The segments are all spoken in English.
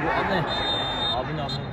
Abone. Abone.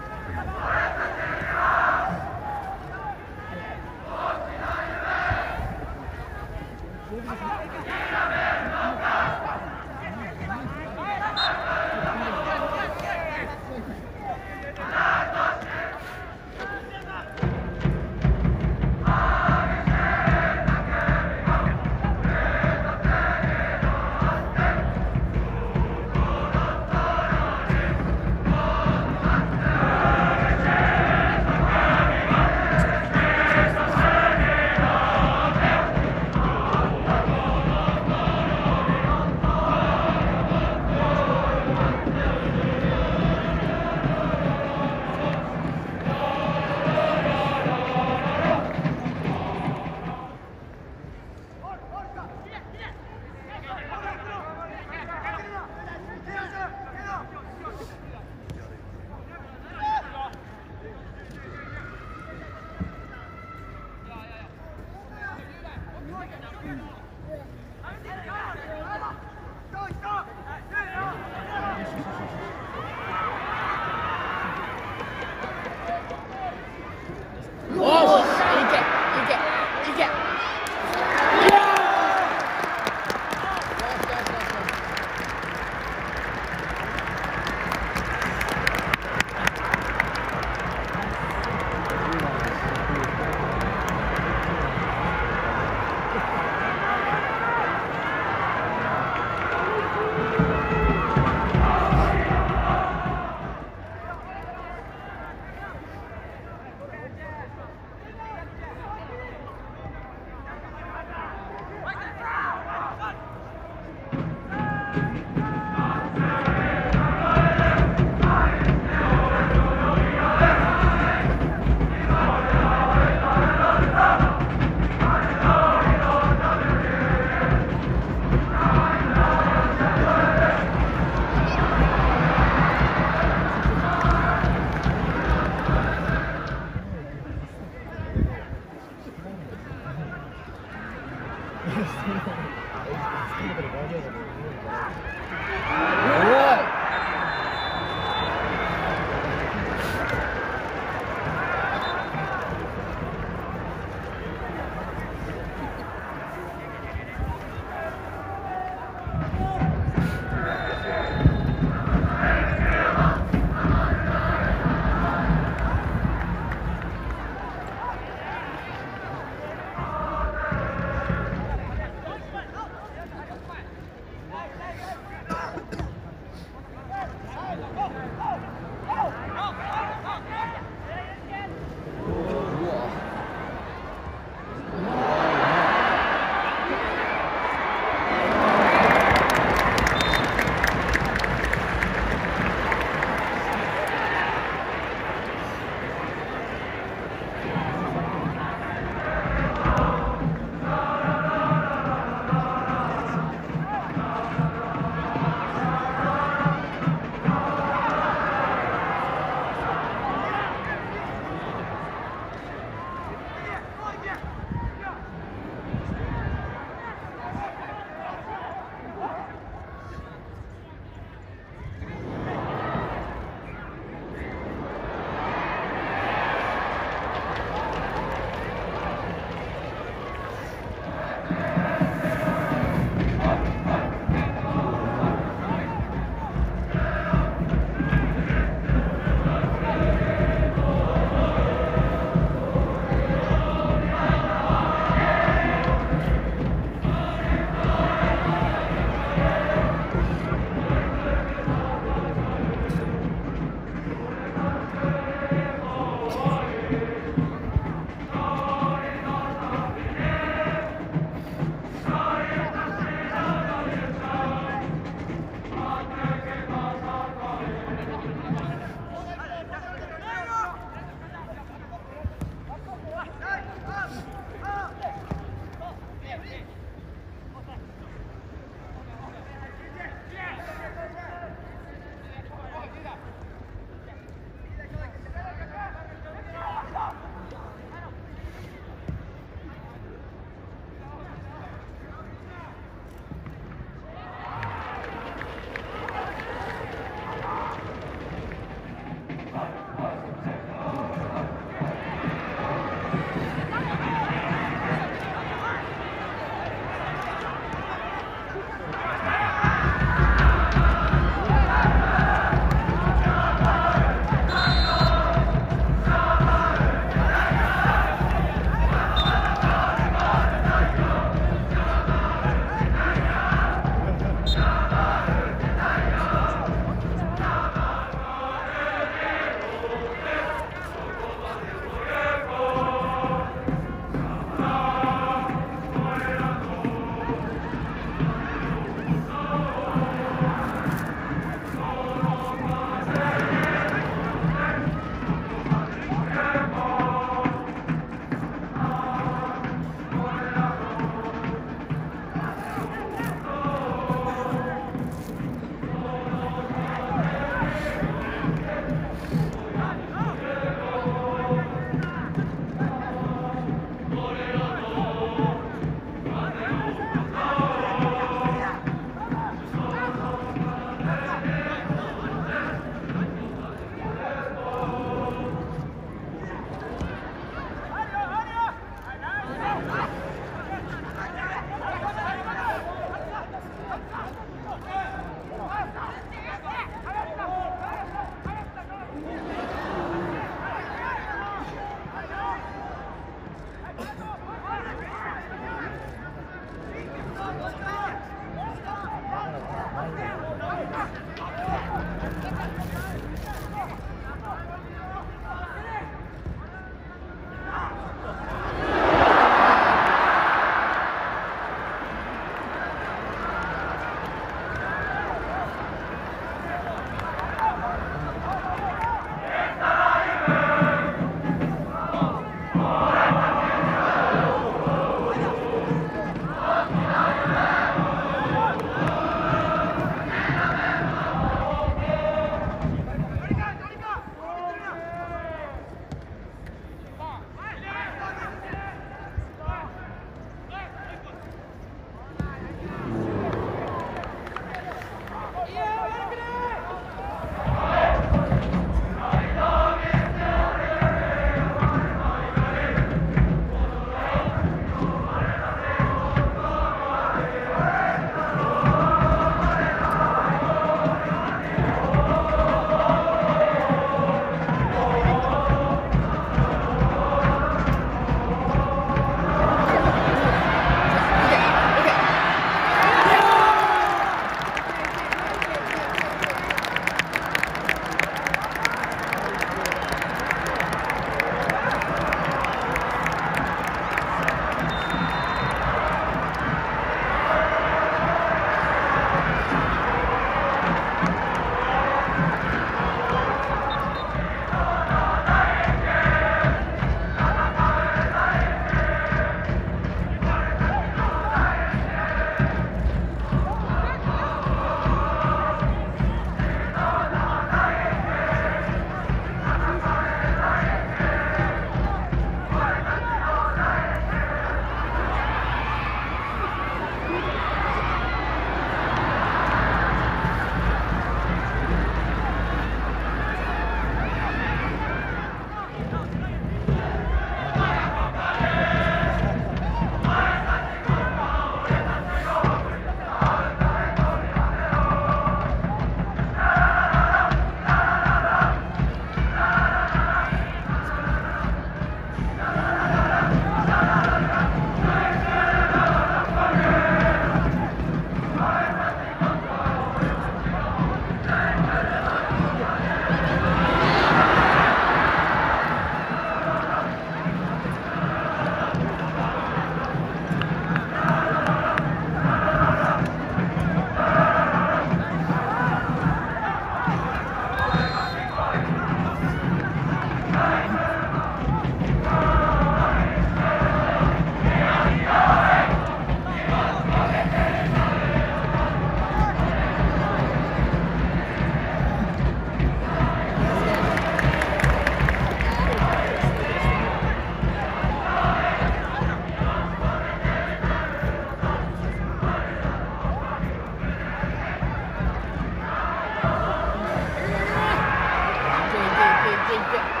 Yeah.